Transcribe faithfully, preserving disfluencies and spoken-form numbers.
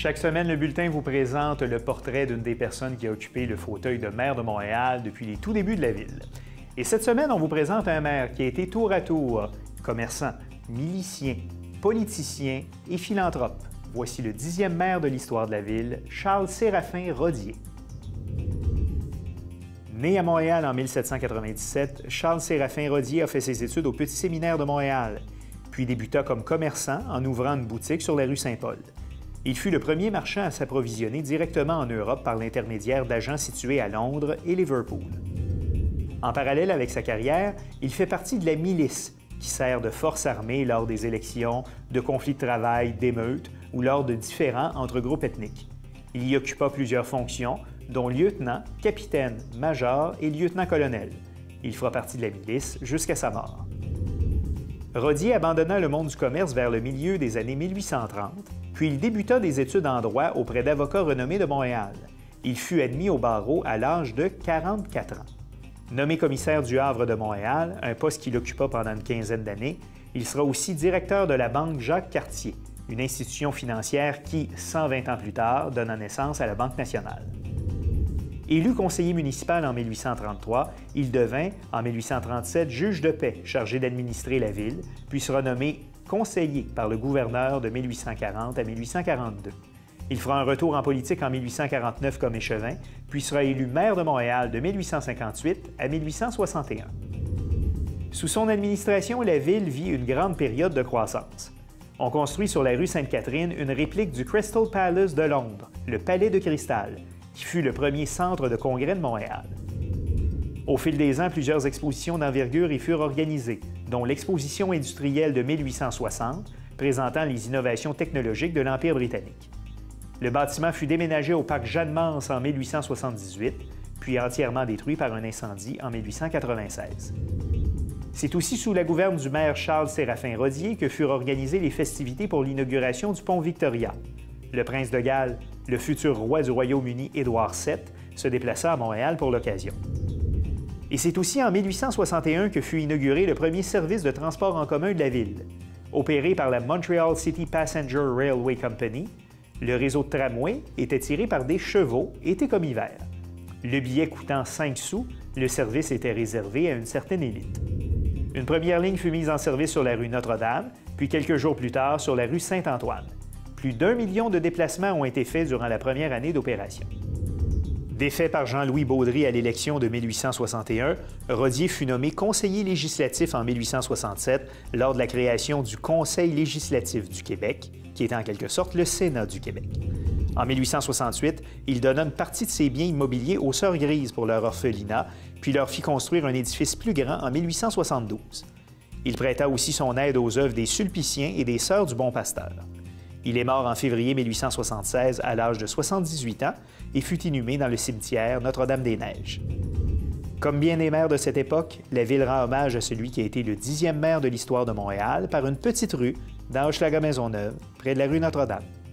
Chaque semaine, le bulletin vous présente le portrait d'une des personnes qui a occupé le fauteuil de maire de Montréal depuis les tout débuts de la ville. Et cette semaine, on vous présente un maire qui a été tour à tour commerçant, milicien, politicien et philanthrope. Voici le dixième maire de l'histoire de la ville, Charles-Séraphin Rodier. Né à Montréal en mille sept cent quatre-vingt-dix-sept, Charles-Séraphin Rodier a fait ses études au Petit-Séminaire de Montréal, puis débuta comme commerçant en ouvrant une boutique sur la rue Saint-Paul. Il fut le premier marchand à s'approvisionner directement en Europe par l'intermédiaire d'agents situés à Londres et Liverpool. En parallèle avec sa carrière, il fait partie de la milice, qui sert de force armée lors des élections, de conflits de travail, d'émeutes ou lors de différends entre groupes ethniques. Il y occupa plusieurs fonctions, dont lieutenant, capitaine, major et lieutenant-colonel. Il fera partie de la milice jusqu'à sa mort. Rodier abandonna le monde du commerce vers le milieu des années mille huit cent trente, puis il débuta des études en droit auprès d'avocats renommés de Montréal. Il fut admis au barreau à l'âge de quarante-quatre ans. Nommé commissaire du Havre de Montréal, un poste qu'il occupa pendant une quinzaine d'années, il sera aussi directeur de la Banque Jacques-Cartier, une institution financière qui, cent vingt ans plus tard, donna naissance à la Banque nationale. Élu conseiller municipal en mille huit cent trente-trois, il devint, en mille huit cent trente-sept, juge de paix chargé d'administrer la ville, puis sera nommé conseiller par le gouverneur de mille huit cent quarante à mille huit cent quarante-deux. Il fera un retour en politique en mille huit cent quarante-neuf comme échevin, puis sera élu maire de Montréal de mille huit cent cinquante-huit à mille huit cent soixante et un. Sous son administration, la ville vit une grande période de croissance. On construit sur la rue Sainte-Catherine une réplique du Crystal Palace de Londres, le Palais de Cristal, qui fut le premier centre de congrès de Montréal. Au fil des ans, plusieurs expositions d'envergure y furent organisées, dont l'exposition industrielle de mille huit cent soixante, présentant les innovations technologiques de l'Empire britannique. Le bâtiment fut déménagé au parc Jeanne-Mance en mille huit cent soixante-dix-huit, puis entièrement détruit par un incendie en mille huit cent quatre-vingt-seize. C'est aussi sous la gouverne du maire Charles-Séraphin Rodier que furent organisées les festivités pour l'inauguration du pont Victoria. Le prince de Galles, le futur roi du Royaume-Uni Édouard sept, se déplaça à Montréal pour l'occasion. Et c'est aussi en mille huit cent soixante et un que fut inauguré le premier service de transport en commun de la ville. Opéré par la Montreal City Passenger Railway Company, le réseau de tramway était tiré par des chevaux, été comme hiver. Le billet coûtant cinq sous, le service était réservé à une certaine élite. Une première ligne fut mise en service sur la rue Notre-Dame, puis quelques jours plus tard sur la rue Saint-Antoine. Plus d'un million de déplacements ont été faits durant la première année d'opération. Défait par Jean-Louis Baudry à l'élection de mille huit cent soixante et un, Rodier fut nommé conseiller législatif en mille huit cent soixante-sept lors de la création du Conseil législatif du Québec, qui était en quelque sorte le Sénat du Québec. En mille huit cent soixante-huit, il donna une partie de ses biens immobiliers aux Sœurs Grises pour leur orphelinat, puis leur fit construire un édifice plus grand en mille huit cent soixante-douze. Il prêta aussi son aide aux œuvres des Sulpiciens et des Sœurs du Bon Pasteur. Il est mort en février mille huit cent soixante-seize à l'âge de soixante-dix-huit ans et fut inhumé dans le cimetière Notre-Dame-des-Neiges. Comme bien des maires de cette époque, la ville rend hommage à celui qui a été le dixième maire de l'histoire de Montréal par une petite rue dans Hochelaga-Maisonneuve, près de la rue Notre-Dame.